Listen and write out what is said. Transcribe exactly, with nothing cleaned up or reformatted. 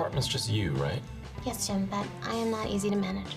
apartment's just you, right? Yes, Jim, but I am not easy to manage.